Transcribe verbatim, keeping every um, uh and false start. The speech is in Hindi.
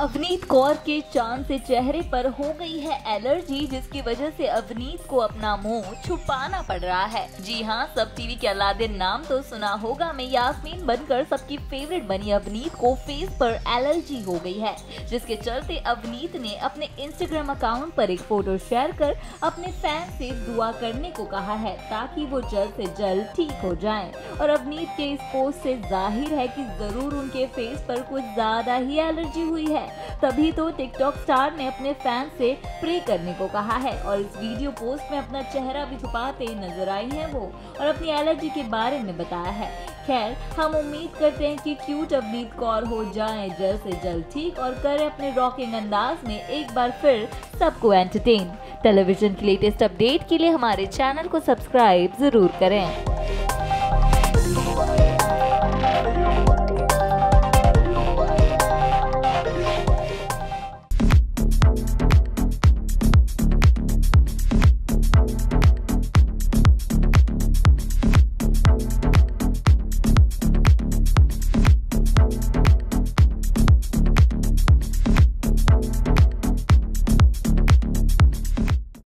अवनीत कौर के चांद से चेहरे पर हो गई है एलर्जी, जिसकी वजह से अवनीत को अपना मुंह छुपाना पड़ रहा है। जी हां, सब टीवी के अलादीन नाम तो सुना होगा में यास्मीन बनकर सबकी फेवरेट बनी अवनीत को फेस पर एलर्जी हो गई है, जिसके चलते अवनीत ने अपने इंस्टाग्राम अकाउंट पर एक फोटो शेयर कर अपने फैन से दुआ करने को कहा है ताकि वो जल्द से जल्द ठीक हो जाएं। और अवनीत के इस पोस्ट से जाहिर है कि जरूर उनके फेस पर कुछ ज्यादा ही एलर्जी हुई है, तभी तो टिकटॉक स्टार ने अपने फैन से प्रे करने को कहा है। और इस वीडियो पोस्ट में अपना चेहरा भी छुपाते नजर आई है वो, और अपनी एलर्जी के बारे में बताया है। खैर, हम उम्मीद करते हैं कि क्यूट अवनीत कौर हो जाएं जल्द से जल्द ठीक और करें अपने रॉकिंग अंदाज में एक बार फिर सबको एंटरटेन। टेलीविजन की लेटेस्ट अपडेट के लिए हमारे चैनल को सब्सक्राइब जरूर करें।